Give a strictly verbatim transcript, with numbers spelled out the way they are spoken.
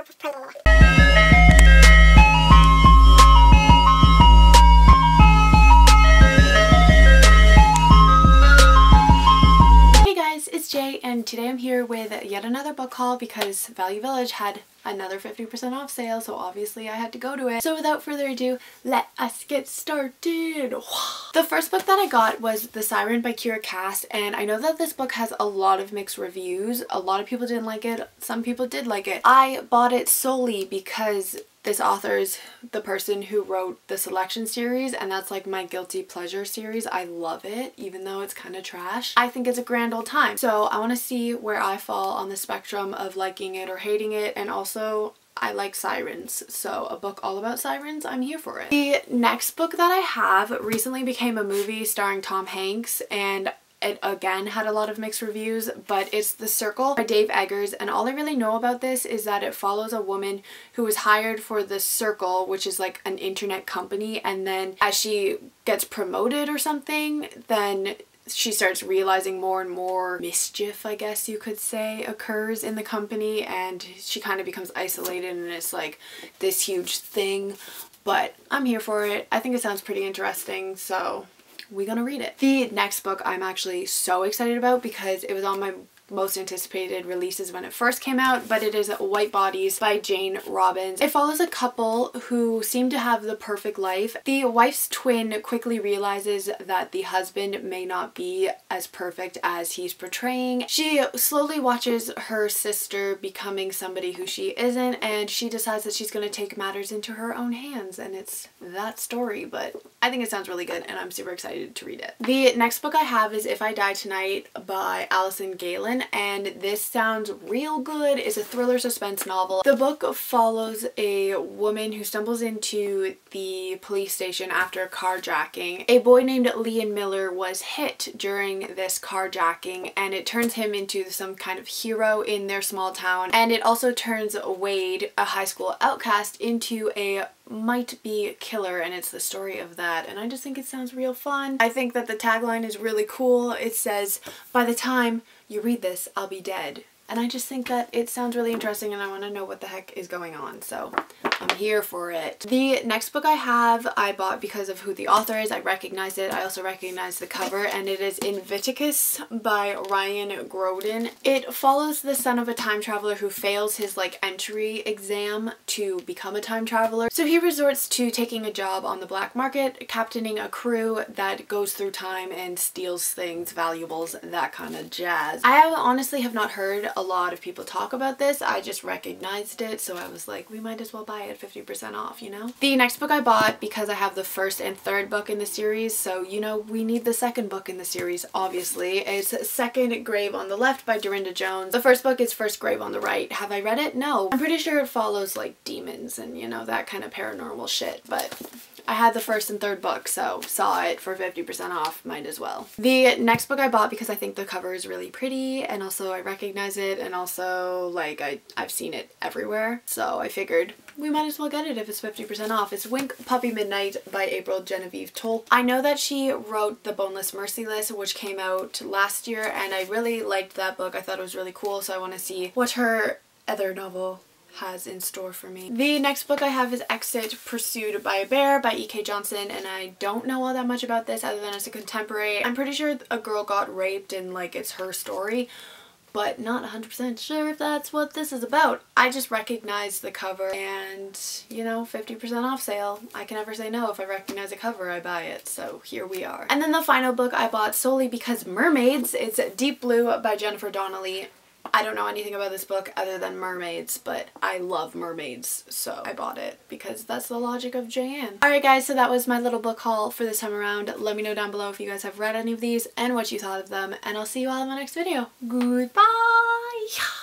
Hey guys, it's Jay, and today I'm here with yet another book haul because Value Village had another fifty percent off sale, so obviously I had to go to it. So without further ado, let us get started. The first book that I got was The Siren by Kiera Cass, and I know that this book has a lot of mixed reviews. A lot of people didn't like it, some people did like it. I bought it solely because this author's the person who wrote the Selection series, and that's like my guilty pleasure series. I love it, even though it's kind of trash. I think it's a grand old time. So I want to see where I fall on the spectrum of liking it or hating it, and also So I like sirens, so a book all about sirens, I'm here for it. The next book that I have recently became a movie starring Tom Hanks, and it again had a lot of mixed reviews, but it's The Circle by Dave Eggers, and all I really know about this is that it follows a woman who was hired for The Circle, which is like an internet company, and then as she gets promoted or something, then she starts realizing more and more mischief, I guess you could say, occurs in the company, and she kind of becomes isolated, and it's like this huge thing, but I'm here for it. I think it sounds pretty interesting, so we're gonna read it. The next book I'm actually so excited about because it was on my most anticipated releases when it first came out, but it is White Bodies by Jane Robins. It follows a couple who seem to have the perfect life. The wife's twin quickly realizes that the husband may not be as perfect as he's portraying. She slowly watches her sister becoming somebody who she isn't, and she decides that she's going to take matters into her own hands, and it's that story, but I think it sounds really good and I'm super excited to read it. The next book I have is If I Die Tonight by Alison Gaylin, and this sounds real good. It's a thriller suspense novel. The book follows a woman who stumbles into the police station after a carjacking. A boy named Leon Miller was hit during this carjacking, and it turns him into some kind of hero in their small town, and it also turns Wade, a high school outcast, into a might be killer, and it's the story of that, and I just think it sounds real fun. I think that the tagline is really cool. It says, "By the time you read this, I'll be dead." And I just think that it sounds really interesting, and I want to know what the heck is going on, so I'm here for it. The next book I have, I bought because of who the author is. I recognized it. I also recognized the cover, and it is Invictus by Ryan Graudin. It follows the son of a time traveler who fails his like entry exam to become a time traveler. So he resorts to taking a job on the black market, captaining a crew that goes through time and steals things, valuables, that kind of jazz. I have, honestly have not heard a lot of people talk about this. I just recognized it, so I was like, we might as well buy it, fifty percent off, you know? The next book I bought because I have the first and third book in the series, so you know we need the second book in the series, obviously. It's Second Grave on the Left by Darynda Jones. The first book is First Grave on the Right. Have I read it? No. I'm pretty sure it follows like demons and, you know, that kind of paranormal shit, but I had the first and third book, so saw it for fifty percent off, might as well. The next book I bought because I think the cover is really pretty, and also I recognize it, and also like I, I've seen it everywhere, so I figured we might as well get it if it's fifty percent off. It's Wink, Poppy, Midnight by April Genevieve Tolk. I know that she wrote The Boneless Merciless, which came out last year, and I really liked that book. I thought it was really cool, so I want to see what her other novel has in store for me. The next book I have is Exit Pursued by a Bear by E K Johnston, and I don't know all that much about this other than it's a contemporary. I'm pretty sure a girl got raped and like it's her story, but not one hundred percent sure if that's what this is about. I just recognized the cover, and you know, fifty percent off sale. I can never say no. If I recognize a cover, I buy it, so here we are. And then the final book I bought solely because mermaids, it's Deep Blue by Jennifer Donnelly. I don't know anything about this book other than mermaids, but I love mermaids, so I bought it because that's the logic of J N. Alright guys, so that was my little book haul for this time around. Let me know down below if you guys have read any of these and what you thought of them, and I'll see you all in my next video. Goodbye!